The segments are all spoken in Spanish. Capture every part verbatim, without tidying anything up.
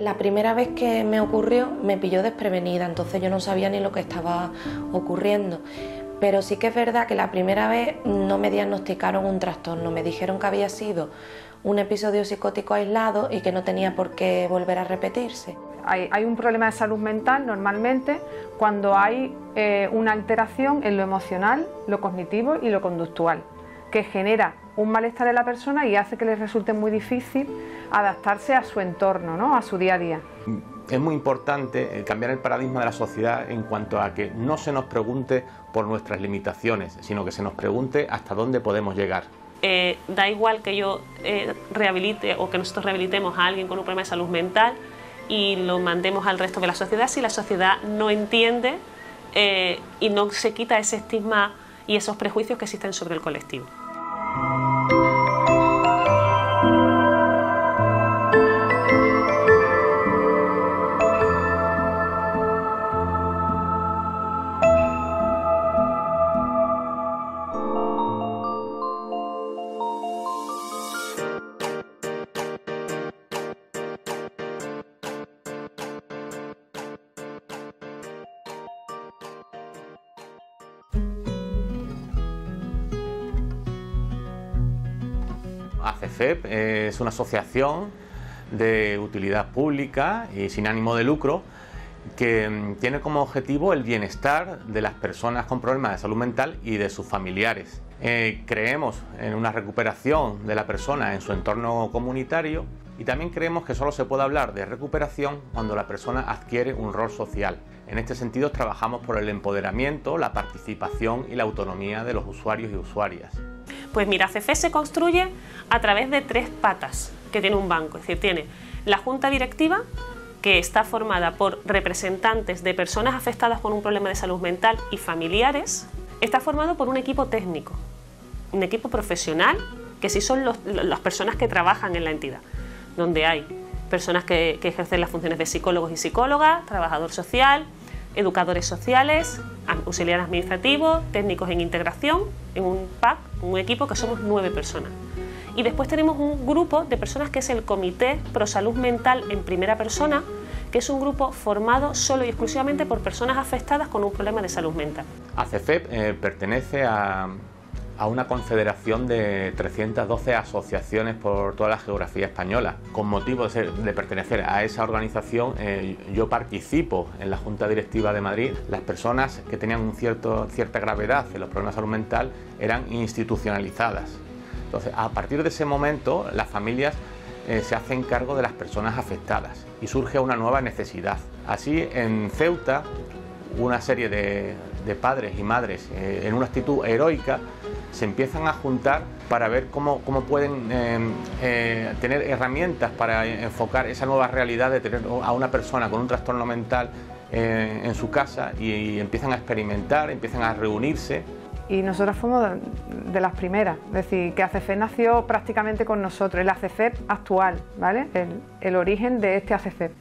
La primera vez que me ocurrió me pilló desprevenida, entonces yo no sabía ni lo que estaba ocurriendo. Pero sí que es verdad que la primera vez no me diagnosticaron un trastorno, me dijeron que había sido un episodio psicótico aislado y que no tenía por qué volver a repetirse. Hay, hay un problema de salud mental normalmente cuando hay eh, una alteración en lo emocional, lo cognitivo y lo conductual, que genera un malestar en la persona y hace que les resulte muy difícil adaptarse a su entorno, ¿no?, a su día a día. Es muy importante cambiar el paradigma de la sociedad en cuanto a que no se nos pregunte por nuestras limitaciones, sino que se nos pregunte hasta dónde podemos llegar. Eh, da igual que yo eh, rehabilite o que nosotros rehabilitemos a alguien con un problema de salud mental y lo mandemos al resto de la sociedad, si la sociedad no entiende eh, y no se quita ese estigma y esos prejuicios que existen sobre el colectivo. ACEFEP es una asociación de utilidad pública y sin ánimo de lucro que tiene como objetivo el bienestar de las personas con problemas de salud mental y de sus familiares. Eh, creemos en una recuperación de la persona en su entorno comunitario y también creemos que solo se puede hablar de recuperación cuando la persona adquiere un rol social. En este sentido trabajamos por el empoderamiento, la participación y la autonomía de los usuarios y usuarias. Pues mira, ACEFEP se construye a través de tres patas que tiene un banco, es decir, tiene la junta directiva, que está formada por representantes de personas afectadas por un problema de salud mental y familiares, está formado por un equipo técnico, un equipo profesional, que sí son los, las personas que trabajan en la entidad, donde hay personas que, que ejercen las funciones de psicólogos y psicólogas, trabajador social, educadores sociales, auxiliares administrativos, técnicos en integración, en un PAC, un equipo que somos nueve personas. Y después tenemos un grupo de personas que es el Comité Pro Salud Mental en Primera Persona, que es un grupo formado solo y exclusivamente por personas afectadas con un problema de salud mental. ACEFEP eh, pertenece a, a una confederación de trescientas doce asociaciones por toda la geografía española. Con motivo de, ser, de pertenecer a esa organización, eh, yo participo en la Junta Directiva de Madrid. Las personas que tenían un cierto, cierta gravedad en los problemas de salud mental eran institucionalizadas. Entonces, a partir de ese momento, las familias eh, se hacen cargo de las personas afectadas y surge una nueva necesidad. Así, en Ceuta, una serie de, de padres y madres, eh, en una actitud heroica, se empiezan a juntar para ver cómo, cómo pueden eh, eh, tener herramientas para enfocar esa nueva realidad de tener a una persona con un trastorno mental eh, en su casa y, y empiezan a experimentar, empiezan a reunirse. Y nosotros fuimos de las primeras, es decir, que ACEFEP nació prácticamente con nosotros, el ACEFEP actual, ¿vale? El, el origen de este ACEFEP.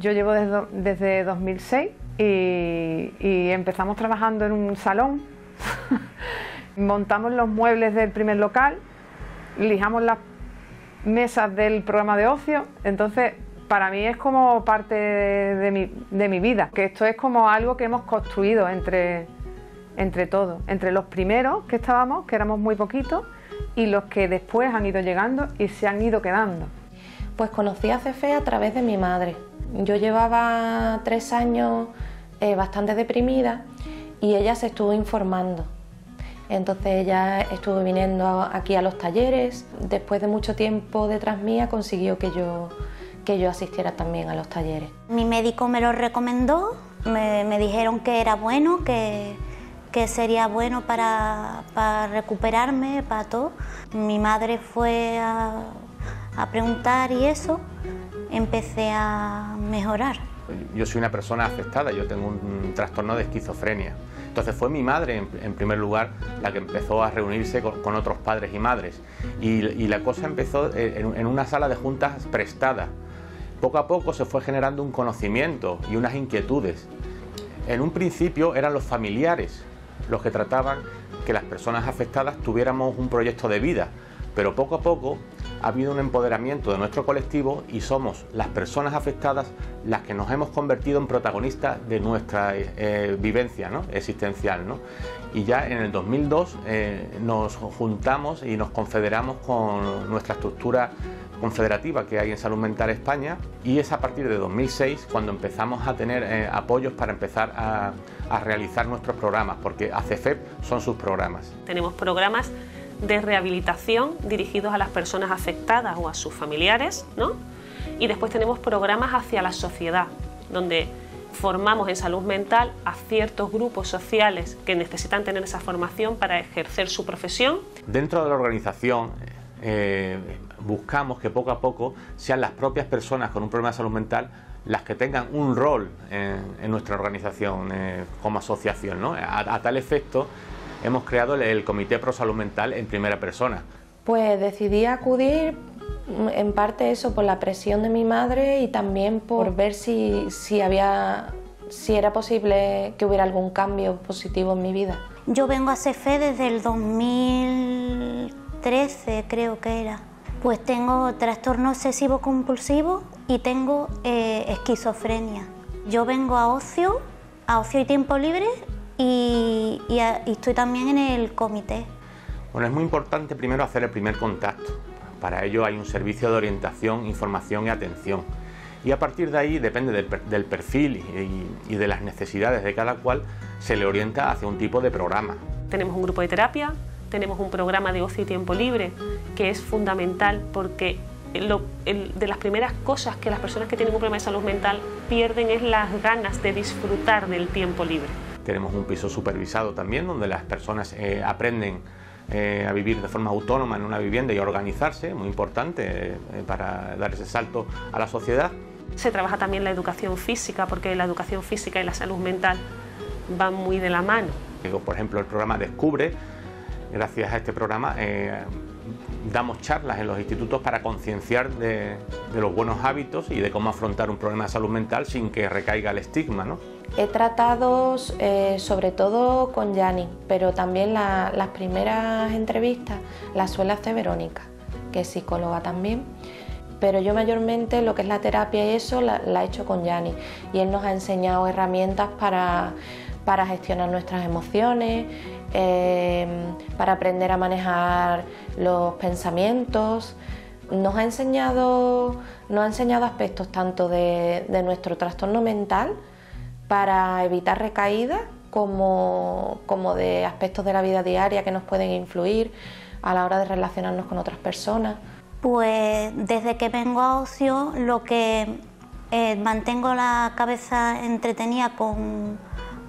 Yo llevo desde, desde dos mil seis y, y empezamos trabajando en un salón, montamos los muebles del primer local, lijamos las mesas del programa de ocio, entonces para mí es como parte de, de, mi, de mi vida, que esto es como algo que hemos construido entre... entre todos, entre los primeros que estábamos, que éramos muy poquitos, y los que después han ido llegando y se han ido quedando. Pues conocí a ACEFEP a través de mi madre. Yo llevaba tres años eh, bastante deprimida y ella se estuvo informando. Entonces ella estuvo viniendo aquí a los talleres. Después de mucho tiempo detrás mía consiguió que yo, que yo asistiera también a los talleres. Mi médico me lo recomendó, me, me dijeron que era bueno, que... que sería bueno para, para recuperarme, para todo. Mi madre fue a, a preguntar y eso, empecé a mejorar. Yo soy una persona afectada, yo tengo un trastorno de esquizofrenia. Entonces fue mi madre, en, en primer lugar, la que empezó a reunirse con, con otros padres y madres. Y, y la cosa empezó en, en una sala de juntas prestada. Poco a poco se fue generando un conocimiento y unas inquietudes. En un principio eran los familiares los que trataban que las personas afectadas tuviéramos un proyecto de vida, pero poco a poco ha habido un empoderamiento de nuestro colectivo y somos las personas afectadas las que nos hemos convertido en protagonistas de nuestra eh, vivencia, ¿no?, existencial, ¿no? Y ya en el dos mil dos eh, nos juntamos y nos confederamos con nuestra estructura confederativa que hay en Salud Mental España, y es a partir de dos mil seis cuando empezamos a tener eh, apoyos para empezar a, a realizar nuestros programas, porque ACEFEP son sus programas. Tenemos programas de rehabilitación dirigidos a las personas afectadas o a sus familiares, ¿no? Y después tenemos programas hacia la sociedad, donde formamos en salud mental a ciertos grupos sociales que necesitan tener esa formación para ejercer su profesión. Dentro de la organización, eh, buscamos que poco a poco sean las propias personas con un problema de salud mental las que tengan un rol en, en nuestra organización eh, como asociación, ¿no? A, a tal efecto hemos creado el, el Comité Pro Salud Mental en Primera Persona. Pues decidí acudir en parte eso por la presión de mi madre y también por ver si, si, había, si era posible que hubiera algún cambio positivo en mi vida. Yo vengo a C F E desde el dos mil trece, creo que era. Pues tengo trastorno obsesivo compulsivo y tengo eh, esquizofrenia. Yo vengo a ocio, a ocio y tiempo libre, y, y, a, y estoy también en el comité. Bueno, es muy importante primero hacer el primer contacto. Para ello hay un servicio de orientación, información y atención. Y a partir de ahí, depende del, del perfil y, y de las necesidades de cada cual, se le orienta hacia un tipo de programa. Tenemos un grupo de terapia, tenemos un programa de ocio y tiempo libre, que es fundamental porque lo, el, de las primeras cosas que las personas que tienen un problema de salud mental pierden es las ganas de disfrutar del tiempo libre. Tenemos un piso supervisado también, donde las personas eh, aprenden Eh, a vivir de forma autónoma en una vivienda y a organizarse, muy importante eh, para dar ese salto a la sociedad. Se trabaja también la educación física, porque la educación física y la salud mental van muy de la mano. Por ejemplo, el programa Descubre, gracias a este programa eh, damos charlas en los institutos para concienciar de, de los buenos hábitos y de cómo afrontar un problema de salud mental sin que recaiga el estigma, ¿no? He tratado eh, sobre todo con Yanni, pero también la, las primeras entrevistas las suele hacer Verónica, que es psicóloga también, pero yo mayormente lo que es la terapia y eso la, la he hecho con Yanni, y él nos ha enseñado herramientas para, para gestionar nuestras emociones, eh, para aprender a manejar los pensamientos. Nos ha enseñado, nos ha enseñado aspectos tanto de, de nuestro trastorno mental, para evitar recaídas, como, como de aspectos de la vida diaria que nos pueden influir a la hora de relacionarnos con otras personas. Pues desde que vengo a ocio, lo que eh, mantengo la cabeza entretenida con,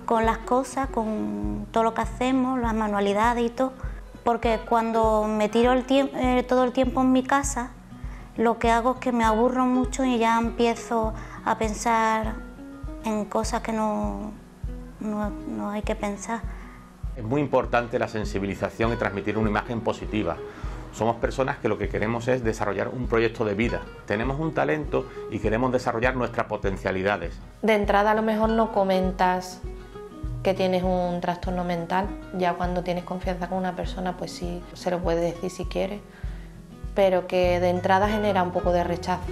con las cosas, con todo lo que hacemos, las manualidades y todo, porque cuando me tiro el tiempo, eh, todo el tiempo en mi casa, lo que hago es que me aburro mucho y ya empiezo a pensar en cosas que no, no, no hay que pensar. Es muy importante la sensibilización y transmitir una imagen positiva. Somos personas que lo que queremos es desarrollar un proyecto de vida. Tenemos un talento y queremos desarrollar nuestras potencialidades. De entrada a lo mejor no comentas que tienes un trastorno mental. Ya cuando tienes confianza con una persona, pues sí, se lo puedes decir si quieres, pero que de entrada genera un poco de rechazo.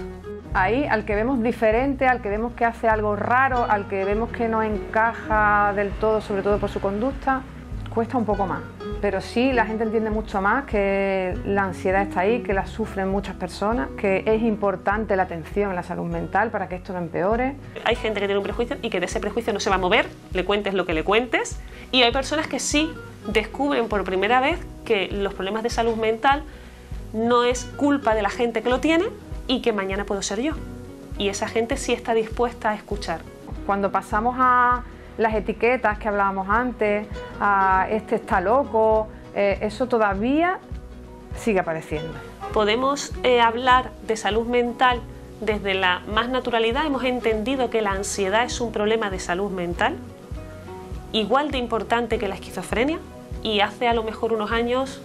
Ahí, al que vemos diferente, al que vemos que hace algo raro, al que vemos que no encaja del todo, sobre todo por su conducta, cuesta un poco más. Pero sí, la gente entiende mucho más que la ansiedad está ahí, que la sufren muchas personas, que es importante la atención en la salud mental para que esto no empeore. Hay gente que tiene un prejuicio y que de ese prejuicio no se va a mover, le cuentes lo que le cuentes, y hay personas que sí descubren por primera vez que los problemas de salud mental no es culpa de la gente que lo tiene, y que mañana puedo ser yo. Y esa gente sí está dispuesta a escuchar. Cuando pasamos a las etiquetas que hablábamos antes, a este está loco, eh, eso todavía sigue apareciendo. Podemos eh, hablar de salud mental desde la más naturalidad. Hemos entendido que la ansiedad es un problema de salud mental, igual de importante que la esquizofrenia, y hace a lo mejor unos años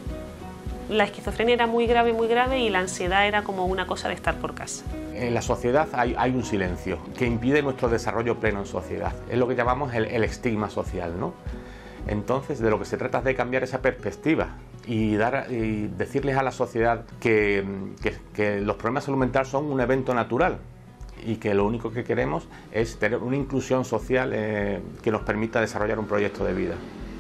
la esquizofrenia era muy grave, muy grave, y la ansiedad era como una cosa de estar por casa. En la sociedad hay, hay un silencio que impide nuestro desarrollo pleno en sociedad. Es lo que llamamos el, el estigma social, ¿no? Entonces, de lo que se trata es de cambiar esa perspectiva y, dar, y decirles a la sociedad que, que, que los problemas de salud mental son un evento natural y que lo único que queremos es tener una inclusión social eh, que nos permita desarrollar un proyecto de vida.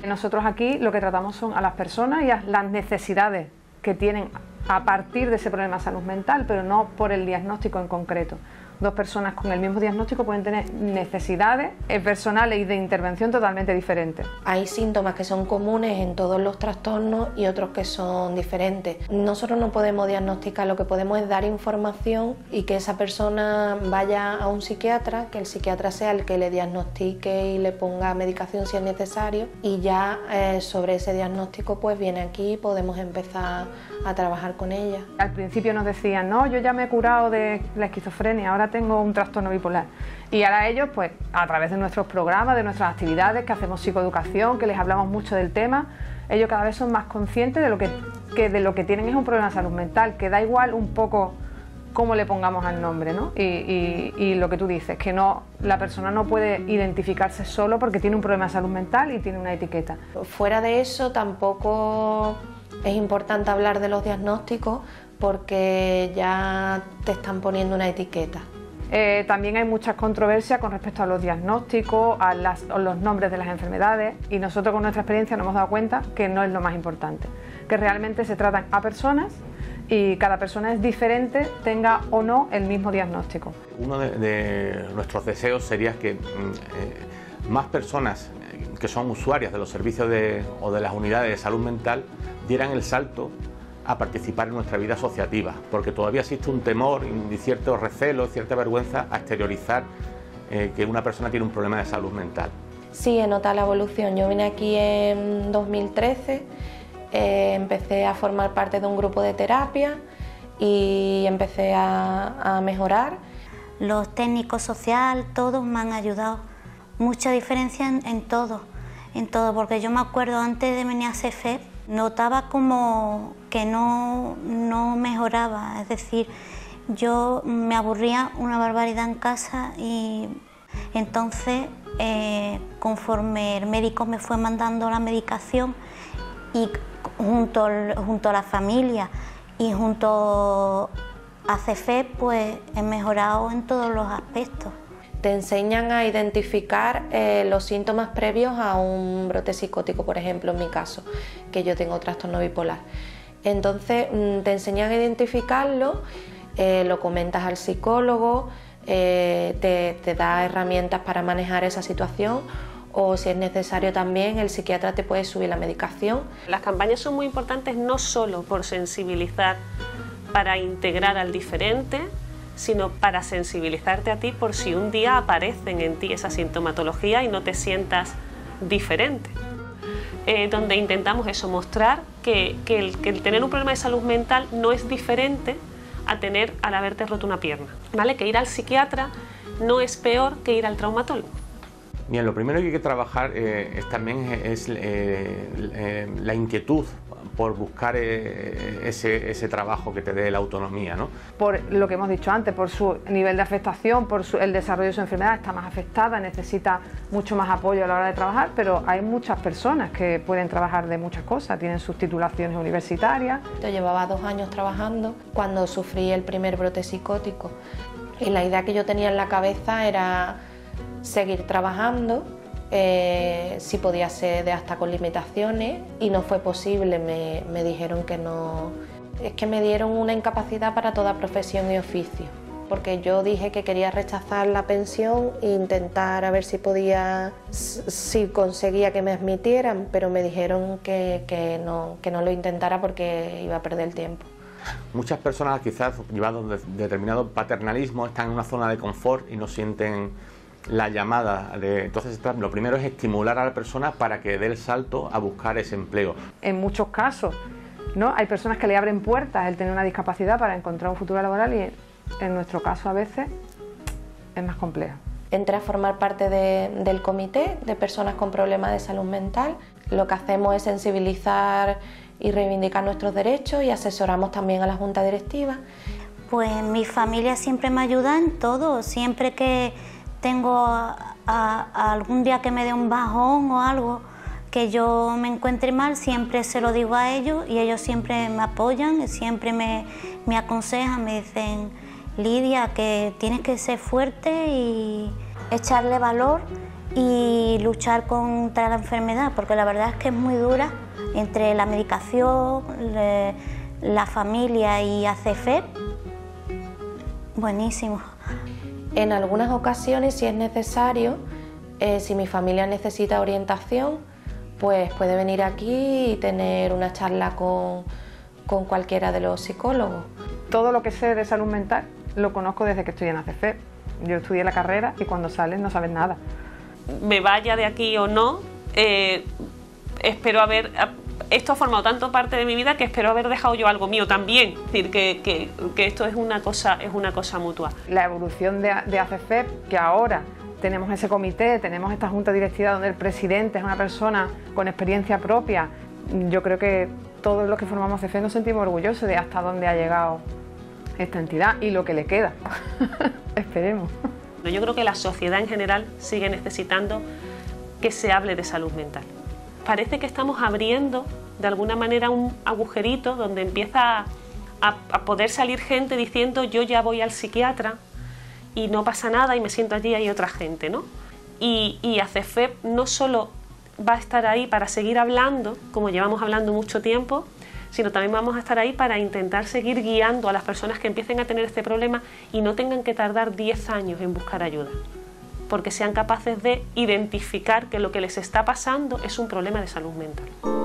Nosotros aquí lo que tratamos son a las personas y a las necesidades que tienen a partir de ese problema de salud mental, pero no por el diagnóstico en concreto. Dos personas con el mismo diagnóstico pueden tener necesidades personales y de intervención totalmente diferentes. Hay síntomas que son comunes en todos los trastornos y otros que son diferentes. Nosotros no podemos diagnosticar, lo que podemos es dar información y que esa persona vaya a un psiquiatra, que el psiquiatra sea el que le diagnostique y le ponga medicación si es necesario, y ya eh, sobre ese diagnóstico pues viene aquí y podemos empezar a trabajar con ella. Al principio nos decían, no, yo ya me he curado de la esquizofrenia, ahora tengo un trastorno bipolar. Y ahora ellos, pues, a través de nuestros programas, de nuestras actividades, que hacemos psicoeducación, que les hablamos mucho del tema, ellos cada vez son más conscientes de lo que, que de lo que tienen es un problema de salud mental, que da igual un poco cómo le pongamos al nombre, ¿no? Y, y, y lo que tú dices, que no, la persona no puede identificarse solo porque tiene un problema de salud mental y tiene una etiqueta. Fuera de eso, tampoco es importante hablar de los diagnósticos, porque ya te están poniendo una etiqueta. Eh, también hay muchas controversias con respecto a los diagnósticos, a, las, a los nombres de las enfermedades, y nosotros con nuestra experiencia nos hemos dado cuenta que no es lo más importante, que realmente se tratan a personas y cada persona es diferente, tenga o no el mismo diagnóstico. Uno de, de nuestros deseos sería que eh, más personas que son usuarias de los servicios de, o de las unidades de salud mental dieran el salto a participar en nuestra vida asociativa, porque todavía existe un temor y cierto recelo, cierta vergüenza a exteriorizar eh, que una persona tiene un problema de salud mental. Sí, he notado la evolución. Yo vine aquí en dos mil trece, eh, empecé a formar parte de un grupo de terapia y empecé a, a mejorar. Los técnicos sociales, todos me han ayudado. Mucha diferencia en, en todo, en todo, porque yo me acuerdo antes de venir a ACEFEP, notaba como que no, no mejoraba, es decir, yo me aburría una barbaridad en casa y entonces eh, conforme el médico me fue mandando la medicación y junto, junto a la familia y junto a C F E, pues he mejorado en todos los aspectos. Te enseñan a identificar eh, los síntomas previos a un brote psicótico, por ejemplo, en mi caso, que yo tengo trastorno bipolar. Entonces, te enseñan a identificarlo, eh, lo comentas al psicólogo, eh, te, te da herramientas para manejar esa situación, o si es necesario también el psiquiatra te puede subir la medicación. Las campañas son muy importantes no solo por sensibilizar para integrar al diferente, sino para sensibilizarte a ti por si un día aparecen en ti esa sintomatología y no te sientas diferente. Eh, donde intentamos eso, mostrar que, que, el, que el tener un problema de salud mental no es diferente a tener al haberte roto una pierna, ¿vale? Que ir al psiquiatra no es peor que ir al traumatólogo. Bien, lo primero que hay que trabajar eh, es, también es eh, eh, la inquietud por buscar ese, ese trabajo que te dé la autonomía, ¿no? Por lo que hemos dicho antes, por su nivel de afectación, por su, el desarrollo de su enfermedad, está más afectada, necesita mucho más apoyo a la hora de trabajar, pero hay muchas personas que pueden trabajar de muchas cosas, tienen sus titulaciones universitarias. Yo llevaba dos años trabajando cuando sufrí el primer brote psicótico y la idea que yo tenía en la cabeza era seguir trabajando, Eh, si podía ser de hasta con limitaciones, y no fue posible, me, me dijeron que no. Es que me dieron una incapacidad para toda profesión y oficio, porque yo dije que quería rechazar la pensión e intentar a ver si podía, si conseguía que me admitieran, pero me dijeron que, que, no, que no lo intentara porque iba a perder el tiempo. Muchas personas quizás llevadas de determinado paternalismo están en una zona de confort y no sienten la llamada. De, entonces lo primero es estimular a la persona para que dé el salto a buscar ese empleo. En muchos casos, ¿no?, hay personas que le abren puertas el tener una discapacidad para encontrar un futuro laboral y en nuestro caso a veces es más complejo. Entré a formar parte de, del comité de personas con problemas de salud mental. Lo que hacemos es sensibilizar y reivindicar nuestros derechos y asesoramos también a la junta directiva. Pues mi familia siempre me ayuda en todo, siempre que tengo a, a, a algún día que me dé un bajón o algo, que yo me encuentre mal, siempre se lo digo a ellos y ellos siempre me apoyan, siempre me, me aconsejan, me dicen, Lidia, que tienes que ser fuerte y echarle valor y luchar contra la enfermedad, porque la verdad es que es muy dura, entre la medicación, le, la familia y A C E F E P, buenísimo. En algunas ocasiones, si es necesario, eh, si mi familia necesita orientación, pues puede venir aquí y tener una charla con, con cualquiera de los psicólogos. Todo lo que sé de salud mental lo conozco desde que estoy en A C E F E P. Yo estudié la carrera y cuando sales no sabes nada. Me vaya de aquí o no, eh, espero haber... Esto ha formado tanto parte de mi vida que espero haber dejado yo algo mío también. Es decir, que, que, que esto es una cosa, es una cosa mutua. La evolución de, de A C E F E P, que ahora tenemos ese comité, tenemos esta junta directiva donde el presidente es una persona con experiencia propia, yo creo que todos los que formamos A C E F E P nos sentimos orgullosos de hasta dónde ha llegado esta entidad y lo que le queda. Esperemos. Yo creo que la sociedad en general sigue necesitando que se hable de salud mental. Parece que estamos abriendo de alguna manera un agujerito donde empieza a, a, a poder salir gente diciendo yo ya voy al psiquiatra y no pasa nada y me siento allí y hay otra gente, ¿no? Y, y A C E F E P no solo va a estar ahí para seguir hablando, como llevamos hablando mucho tiempo, sino también vamos a estar ahí para intentar seguir guiando a las personas que empiecen a tener este problema y no tengan que tardar diez años en buscar ayuda, porque sean capaces de identificar que lo que les está pasando es un problema de salud mental.